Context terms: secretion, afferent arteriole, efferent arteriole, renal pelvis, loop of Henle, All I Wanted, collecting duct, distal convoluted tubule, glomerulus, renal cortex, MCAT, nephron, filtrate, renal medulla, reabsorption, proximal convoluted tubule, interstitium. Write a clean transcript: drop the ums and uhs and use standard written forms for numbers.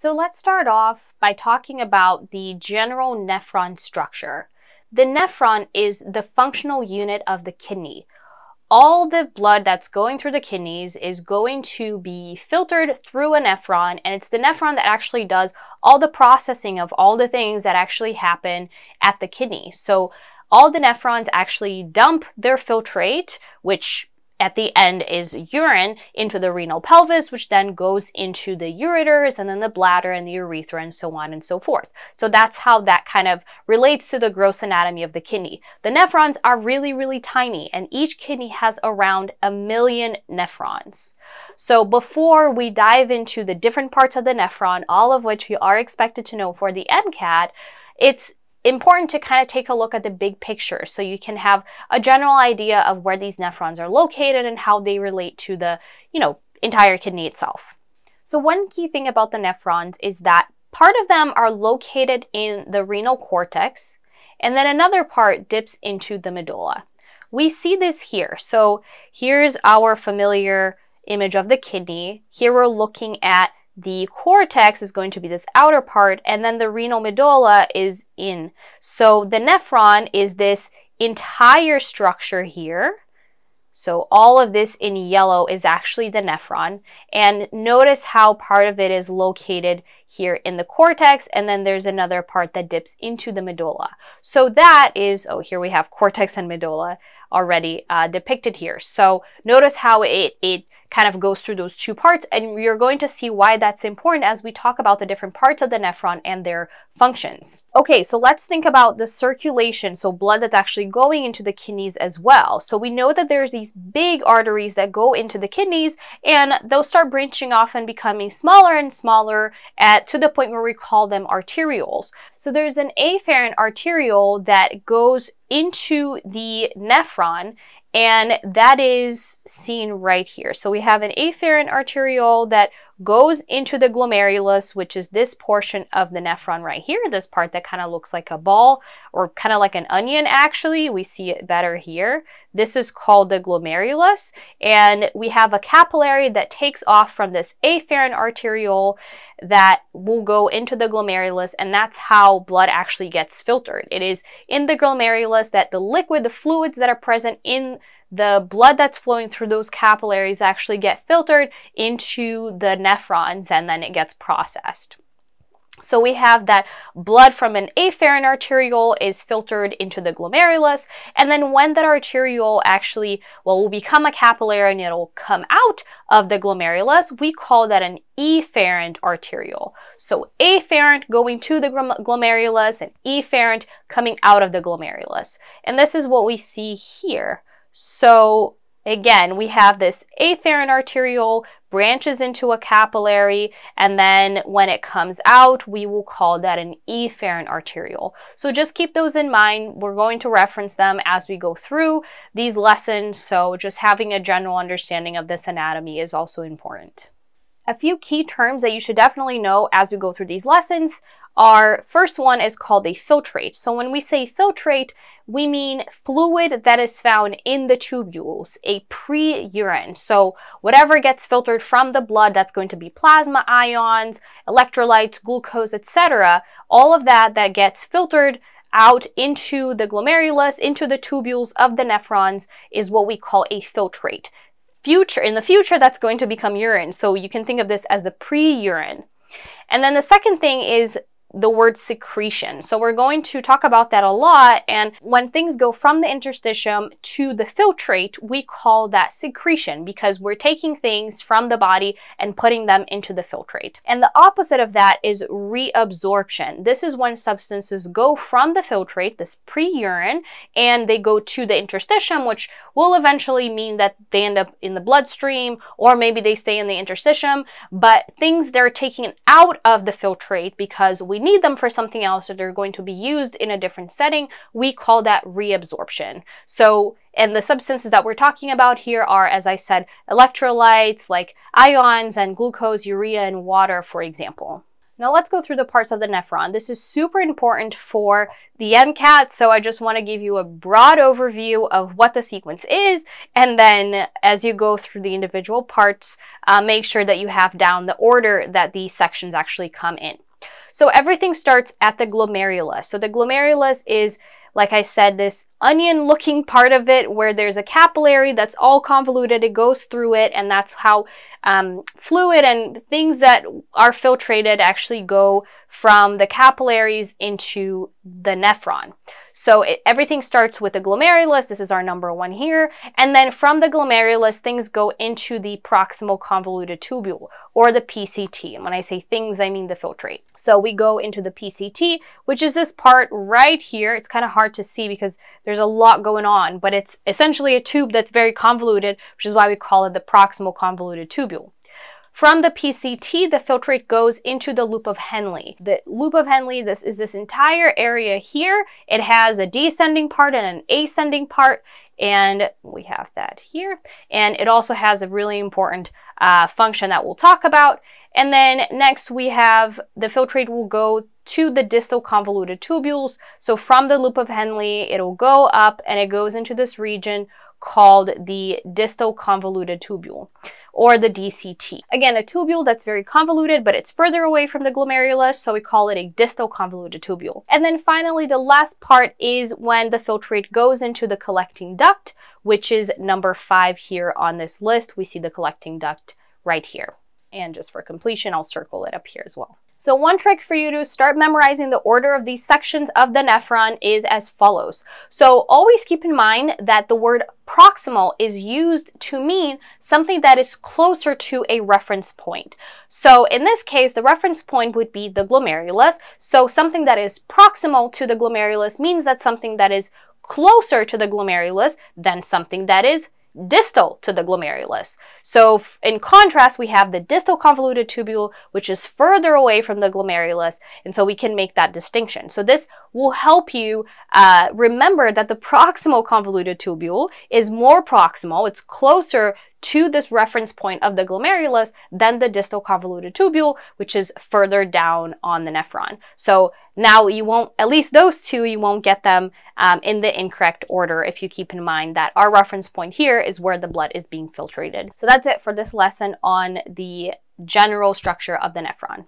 So let's start off by talking about the general nephron structure. The nephron is the functional unit of the kidney. All the blood that's going through the kidneys is going to be filtered through a nephron, and it's the nephron that actually does all the processing of all the things that actually happen at the kidney. So all the nephrons actually dump their filtrate, which at the end is urine, into the renal pelvis, which then goes into the ureters and then the bladder and the urethra and so on and so forth. So that's how that kind of relates to the gross anatomy of the kidney. The nephrons are really, really tiny, and each kidney has around 1 million nephrons. So before we dive into the different parts of the nephron, all of which you are expected to know for the MCAT, it's important to kind of take a look at the big picture so you can have a general idea of where these nephrons are located and how they relate to the, entire kidney itself. So one key thing about the nephrons is that part of them are located in the renal cortex, and then another part dips into the medulla. We see this here. So here's our familiar image of the kidney. Here we're looking at the cortex is going to be this outer part, and then the renal medulla is in. So the nephron is this entire structure here. So all of this in yellow is actually the nephron. And notice how part of it is located here in the cortex, and then there's another part that dips into the medulla. So that is, oh, here we have cortex and medulla already depicted here. So notice how it kind of goes through those two parts, and you're going to see why that's important as we talk about the different parts of the nephron and their functions. Okay, so let's think about the circulation, so blood that's actually going into the kidneys as well. So we know that there's these big arteries that go into the kidneys, and they'll start branching off and becoming smaller and smaller to the point where we call them arterioles. So there's an afferent arteriole that goes into the nephron, and that is seen right here. So we have an afferent arteriole that goes into the glomerulus, which is this portion of the nephron right here, this part that kind of looks like a ball or kind of like an onion actually. We see it better here. This is called the glomerulus, and we have a capillary that takes off from this afferent arteriole that will go into the glomerulus, and that's how blood actually gets filtered. It is in the glomerulus that the liquid, the fluids that are present in the blood that's flowing through those capillaries actually get filtered into the nephrons, and then it gets processed. So we have that blood from an afferent arteriole is filtered into the glomerulus, and then when that arteriole actually will become a capillary and it'll come out of the glomerulus, we call that an efferent arteriole. So afferent going to the glomerulus and efferent coming out of the glomerulus. And this is what we see here. So again, we have this afferent arteriole branches into a capillary, and then when it comes out, we will call that an efferent arteriole. So just keep those in mind. We're going to reference them as we go through these lessons, so just having a general understanding of this anatomy is also important. A few key terms that you should definitely know as we go through these lessons are, first one is called a filtrate. So when we say filtrate, we mean fluid that is found in the tubules, a pre-urine. So whatever gets filtered from the blood, that's going to be plasma, ions, electrolytes, glucose, etc. All of that gets filtered out into the glomerulus, into the tubules of the nephrons, is what we call a filtrate. In the future, that's going to become urine. So you can think of this as the pre-urine. And then the second thing is the word secretion. So we're going to talk about that a lot. And when things go from the interstitium to the filtrate, we call that secretion, because we're taking things from the body and putting them into the filtrate. And the opposite of that is reabsorption. This is when substances go from the filtrate, this pre-urine, and they go to the interstitium, which will eventually mean that they end up in the bloodstream, or maybe they stay in the interstitium, but things they're taking out of the filtrate because we need them for something else, or they're going to be used in a different setting, we call that reabsorption. So, and the substances that we're talking about here are, as I said, electrolytes like ions and glucose, urea, and water, for example. Now let's go through the parts of the nephron. This is super important for the MCAT, so I just want to give you a broad overview of what the sequence is, and then as you go through the individual parts, make sure that you have down the order that these sections actually come in. So everything starts at the glomerulus. So the glomerulus is, like I said, this onion-looking part of it where there's a capillary that's all convoluted, it goes through it, and that's how fluid and things that are filtrated actually go from the capillaries into the nephron. So everything starts with the glomerulus. This is our number one here. And then from the glomerulus, things go into the proximal convoluted tubule, or the PCT. And when I say things, I mean the filtrate. So we go into the PCT, which is this part right here. It's kind of hard to see because there's a lot going on, but it's essentially a tube that's very convoluted, which is why we call it the proximal convoluted tubule. From the PCT, the filtrate goes into the loop of Henle. The loop of Henle, this is this entire area here. It has a descending part and an ascending part, and we have that here. And it also has a really important function that we'll talk about. And then next we have the filtrate will go to the distal convoluted tubules. So from the loop of Henle, it'll go up and it goes into this region called the distal convoluted tubule, or the DCT. Again, a tubule that's very convoluted, but it's further away from the glomerulus, so we call it a distal convoluted tubule. And then finally, the last part is when the filtrate goes into the collecting duct, which is number 5 here on this list. We see the collecting duct right here. And just for completion, I'll circle it up here as well. So one trick for you to start memorizing the order of these sections of the nephron is as follows. So always keep in mind that the word proximal is used to mean something that is closer to a reference point. So in this case, the reference point would be the glomerulus. So something that is proximal to the glomerulus means that something that is closer to the glomerulus than something that is distal to the glomerulus. So in contrast, we have the distal convoluted tubule, which is further away from the glomerulus, and so we can make that distinction. So this will help you remember that the proximal convoluted tubule is more proximal, it's closer to this reference point of the glomerulus than the distal convoluted tubule, which is further down on the nephron. So now you won't, at least those two, you won't get them in the incorrect order if you keep in mind that our reference point here is where the blood is being filtrated. So that's it for this lesson on the general structure of the nephron.